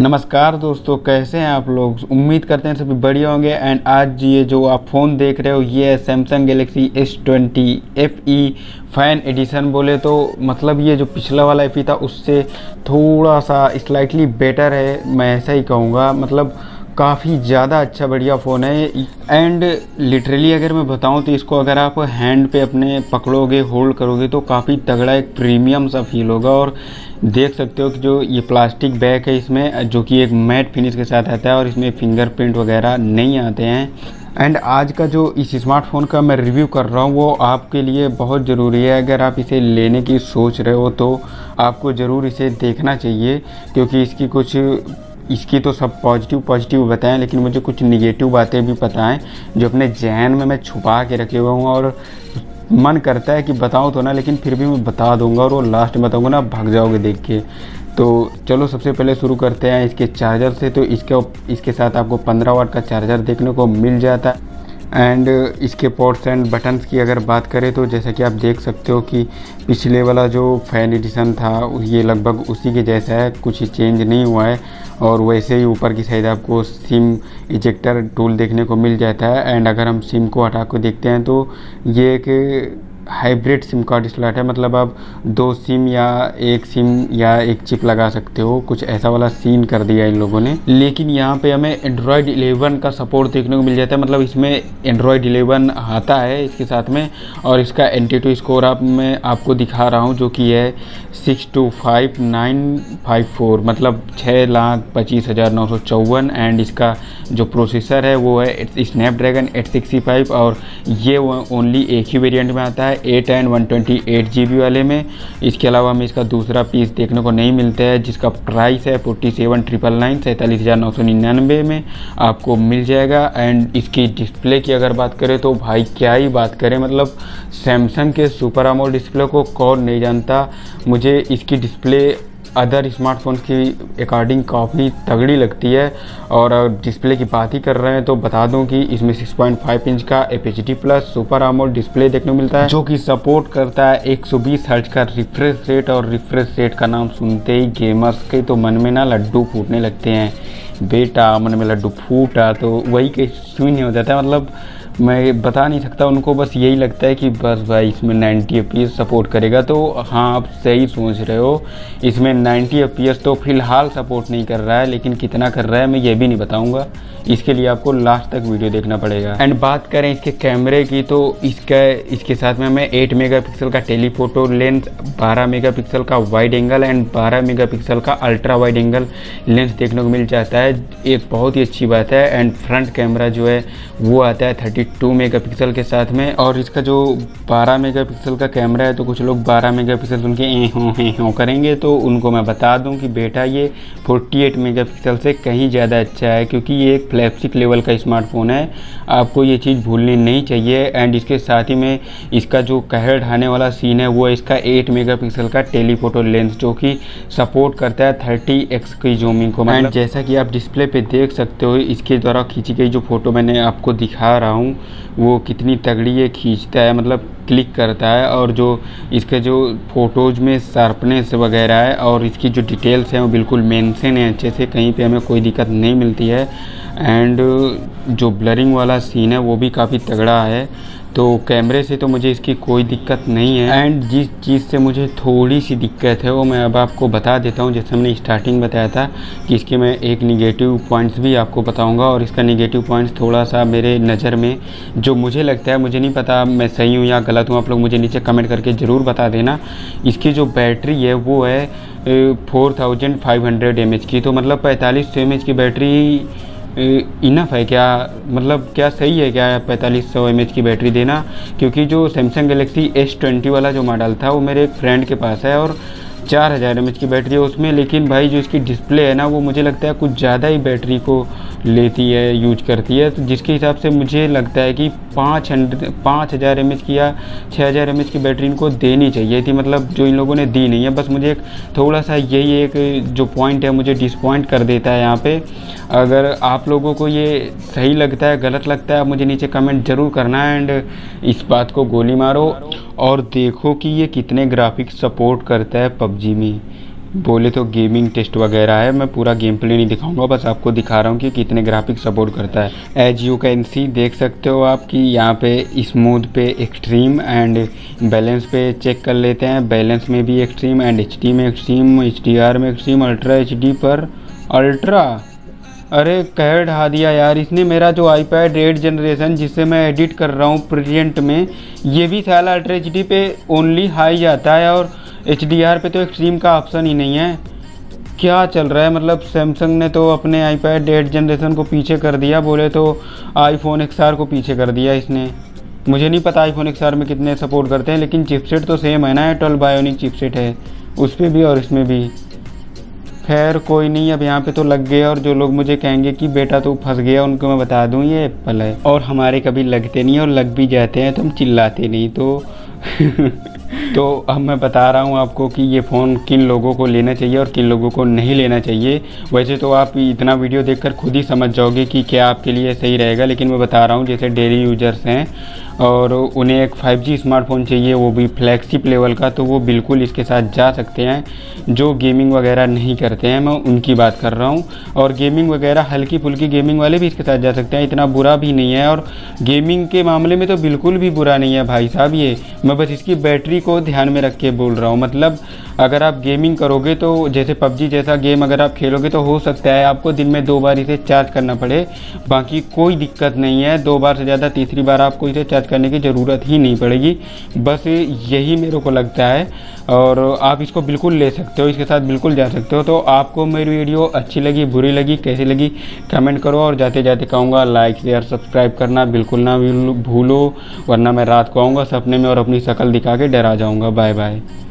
नमस्कार दोस्तों, कैसे हैं आप लोग। उम्मीद करते हैं सभी बढ़िया होंगे। एंड आज ये जो आप फ़ोन देख रहे हो ये है Samsung Galaxy S20 FE fan edition. बोले तो मतलब ये जो पिछला वाला FE था उससे थोड़ा सा स्लाइटली बेटर है, मैं ऐसा ही कहूँगा। मतलब काफ़ी ज़्यादा अच्छा बढ़िया फ़ोन है। एंड लिटरली अगर मैं बताऊं तो इसको अगर आप हैंड पे अपने पकड़ोगे, होल्ड करोगे तो काफ़ी तगड़ा एक प्रीमियम सा फील होगा। और देख सकते हो कि जो ये प्लास्टिक बैग है इसमें, जो कि एक मैट फिनिश के साथ आता है और इसमें फिंगरप्रिंट वगैरह नहीं आते हैं। एंड आज का जो इस स्मार्टफोन का मैं रिव्यू कर रहा हूँ वो आपके लिए बहुत ज़रूरी है। अगर आप इसे लेने की सोच रहे हो तो आपको ज़रूर इसे देखना चाहिए, क्योंकि इसकी तो सब पॉजिटिव बताएं, लेकिन मुझे कुछ निगेटिव बातें भी पता हैं जो अपने जहन में मैं छुपा के रखे हुआ हूँ। और मन करता है कि बताऊँ तो ना, लेकिन फिर भी मैं बता दूंगा और वो लास्ट में बताऊँगा ना, भाग जाओगे देख के। तो चलो सबसे पहले शुरू करते हैं इसके चार्जर से। तो इसके साथ आपको 15 वाट का चार्जर देखने को मिल जाता है। एंड इसके पोर्ट्स एंड बटन्स की अगर बात करें तो जैसा कि आप देख सकते हो कि पिछले वाला जो फ़ैन एडिशन था ये लगभग उसी के जैसा है, कुछ चेंज नहीं हुआ है। और वैसे ही ऊपर की साइड आपको सिम इजेक्टर टूल देखने को मिल जाता है। एंड अगर हम सिम को हटा के देखते हैं तो ये एक हाइब्रिड सिम कार्ड स्लॉट है, मतलब आप 2 सिम या 1 सिम या 1 चिप लगा सकते हो, कुछ ऐसा वाला सीन कर दिया इन लोगों ने। लेकिन यहाँ पे हमें एंड्रॉयड 11 का सपोर्ट देखने को मिल जाता है, मतलब इसमें एंड्रॉयड 11 आता है इसके साथ में। और इसका एंटीटू स्कोर आप मैं आपको दिखा रहा हूँ, जो कि है 625954, मतलब 6,25,954। एंड इसका जो प्रोसेसर है वो है स्नैपड्रैगन 865, और ये ओनली एक ही वेरिएंट में आता है 8 और 128 GB वाले में। इसके अलावा हमें इसका दूसरा पीस देखने को नहीं मिलता है, जिसका प्राइस है 47,999 47,999 में आपको मिल जाएगा। एंड इसकी डिस्प्ले की अगर बात करें तो भाई क्या ही बात करें, मतलब सैमसंग के सुपर एमोलेड डिस्प्ले को कौन नहीं जानता। मुझे इसकी डिस्प्ले अदर स्मार्टफोन्स की अकॉर्डिंग काफ़ी तगड़ी लगती है। और डिस्प्ले की बात ही कर रहे हैं तो बता दूं कि इसमें 6.5 इंच का FHD+ सुपर एमोलेड डिस्प्ले देखने को मिलता है, जो कि सपोर्ट करता है 120 हर्ट्ज का रिफ्रेश रेट। और रिफ्रेश रेट का नाम सुनते ही गेमर्स के तो मन में ना लड्डू फूटने लगते हैं। बेटा मन में लड्डू फूटा तो वही के शून्य हो जाता है, मतलब मैं बता नहीं सकता उनको, बस यही लगता है कि बस भाई इसमें 90 FPS सपोर्ट करेगा। तो हाँ, आप सही सोच रहे हो, इसमें 90 FPS तो फ़िलहाल सपोर्ट नहीं कर रहा है, लेकिन कितना कर रहा है मैं ये भी नहीं बताऊंगा, इसके लिए आपको लास्ट तक वीडियो देखना पड़ेगा। एंड बात करें इसके कैमरे की तो इसके साथ में हमें 8 मेगापिक्सल का टेलीफोटो लेंस, 12 मेगापिक्सल का वाइड एंगल एंड 12 मेगापिक्सल का अल्ट्रा वाइड एंगल लेंस देखने को मिल जाता है, एक बहुत ही अच्छी बात है। एंड फ्रंट कैमरा जो है वो आता है 32 मेगापिक्सल के साथ में। और इसका जो 12 मेगापिक्सल का कैमरा है तो कुछ लोग 12 मेगापिक्सल उनके ए हों करेंगे, तो उनको मैं बता दूं कि बेटा ये 48 मेगापिक्सल से कहीं ज़्यादा अच्छा है, क्योंकि ये एक फ्लैगशिप लेवल का स्मार्टफोन है, आपको ये चीज़ भूलनी नहीं चाहिए। एंड इसके साथ ही में इसका जो कहर ढाने वाला सीन है वो इसका 8 मेगापिक्सल का टेलीफोटो लेंस, जो कि सपोर्ट करता है 30x की जूमिंग को। एंड जैसा कि आप डिस्प्ले पर देख सकते हो इसके द्वारा खींची गई जो फ़ोटो मैंने आपको दिखा रहा हूँ वो कितनी तगड़ी ये खींचता है, मतलब क्लिक करता है। और जो इसके जो फ़ोटोज़ में शार्पनेस वगैरह है और इसकी जो डिटेल्स हैं वो बिल्कुल मेंशन है अच्छे से, कहीं पे हमें कोई दिक्कत नहीं मिलती है। एंड जो ब्लरिंग वाला सीन है वो भी काफ़ी तगड़ा है, तो कैमरे से तो मुझे इसकी कोई दिक्कत नहीं है। एंड जिस चीज़ से मुझे थोड़ी सी दिक्कत है वो मैं अब आपको बता देता हूँ, जैसे हमने स्टार्टिंग बताया था कि इसके मैं एक निगेटिव पॉइंट्स भी आपको बताऊँगा। और इसका निगेटिव पॉइंट्स थोड़ा सा मेरे नज़र में जो मुझे लगता है, मुझे नहीं पता मैं सही हूँ या गलत हूँ, आप लोग मुझे नीचे कमेंट करके ज़रूर बता देना। इसकी जो बैटरी है वो है 4500 mAh की, तो मतलब 4500 mAh की बैटरी इनफ है क्या, मतलब क्या सही है क्या 4500 mAh की बैटरी देना। क्योंकि जो सैमसंग गैलेक्सी S20 वाला जो मॉडल था वो मेरे एक फ्रेंड के पास है और 4000 mAh की बैटरी है उसमें, लेकिन भाई जो इसकी डिस्प्ले है ना वो मुझे लगता है कुछ ज़्यादा ही बैटरी को लेती है, यूज करती है। तो जिसके हिसाब से मुझे लगता है कि 5000 mAh की या 6000 mAh की बैटरी इनको देनी चाहिए थी, मतलब जो इन लोगों ने दी नहीं है। बस मुझे एक थोड़ा सा यही एक जो पॉइंट है मुझे डिसपॉइंट कर देता है यहाँ पे। अगर आप लोगों को ये सही लगता है गलत लगता है मुझे नीचे कमेंट ज़रूर करना। एंड इस बात को गोली मारो और देखो कि ये कितने ग्राफिक्स सपोर्ट करता है PUBG में, बोले तो गेमिंग टेस्ट वगैरह है। मैं पूरा गेम प्ले नहीं दिखाऊंगा, बस आपको दिखा रहा हूँ कि कितने ग्राफिक्स सपोर्ट करता है। एज यू कैन सी देख सकते हो आप कि यहाँ पे स्मूथ पे एक्सट्रीम एंड बैलेंस पे चेक कर लेते हैं। बैलेंस में भी एक्सट्रीम एंड एचडी में एक्सट्रीम, एचडीआर में एक्सट्रीम, अल्ट्रा एचडी पर अल्ट्रा। अरे कह ढहा दिया यार इसने मेरा जो आईपैड 8 जनरेशन जिससे मैं एडिट कर रहा हूँ प्रेजेंट में, ये भी साला अल्ट्रा एचडी पे ओनली हाई जाता है और HDR पे तो एक्सट्रीम का ऑप्शन ही नहीं है। क्या चल रहा है, मतलब सैमसंग ने तो अपने iPad 8 जनरेशन को पीछे कर दिया, बोले तो iPhone XR को पीछे कर दिया इसने। मुझे नहीं पता iPhone XR में कितने सपोर्ट करते हैं, लेकिन चिपसेट तो सेम है ना, A12 बायोनिक चिपसेट है उस पर भी और इसमें भी। खैर कोई नहीं, अब यहाँ पे तो लग गए, और जो लोग मुझे कहेंगे कि बेटा तू फंस गया उनको मैं बता दूँ ये एप्पल है। और हमारे कभी लगते नहीं और लग भी जाते हैं तो हम चिल्लाते नहीं तो तो अब मैं बता रहा हूँ आपको कि ये फ़ोन किन लोगों को लेना चाहिए और किन लोगों को नहीं लेना चाहिए। वैसे तो आप इतना वीडियो देखकर खुद ही समझ जाओगे कि क्या आपके लिए सही रहेगा, लेकिन मैं बता रहा हूँ जैसे डेली यूजर्स हैं और उन्हें एक 5G स्मार्टफोन चाहिए, वो भी फ्लैगशिप लेवल का, तो वो बिल्कुल इसके साथ जा सकते हैं। जो गेमिंग वगैरह नहीं करते हैं, मैं उनकी बात कर रहा हूँ, और गेमिंग वगैरह हल्की फुल्की गेमिंग वाले भी इसके साथ जा सकते हैं, इतना बुरा भी नहीं है। और गेमिंग के मामले में तो बिल्कुल भी बुरा नहीं है भाई साहब ये, मैं बस इसकी बैटरी को ध्यान में रख के बोल रहा हूँ। मतलब अगर आप गेमिंग करोगे तो जैसे PUBG जैसा गेम अगर आप खेलोगे तो हो सकता है आपको दिन में 2 बार इसे चार्ज करना पड़े, बाकी कोई दिक्कत नहीं है। 2 बार से ज़्यादा, तीसरी बार आपको इसे चार्ज करने की ज़रूरत ही नहीं पड़ेगी, बस यही मेरे को लगता है। और आप इसको बिल्कुल ले सकते हो, इसके साथ बिल्कुल जा सकते हो। तो आपको मेरी वीडियो अच्छी लगी, बुरी लगी, कैसी लगी कमेंट करो, और जाते जाते कहूँगा लाइक शेयर सब्सक्राइब करना बिल्कुल ना भूलो, वरना मैं रात को आऊँगा सपने में और अपनी शक्ल दिखा के डरा जाऊँगा। Bye bye.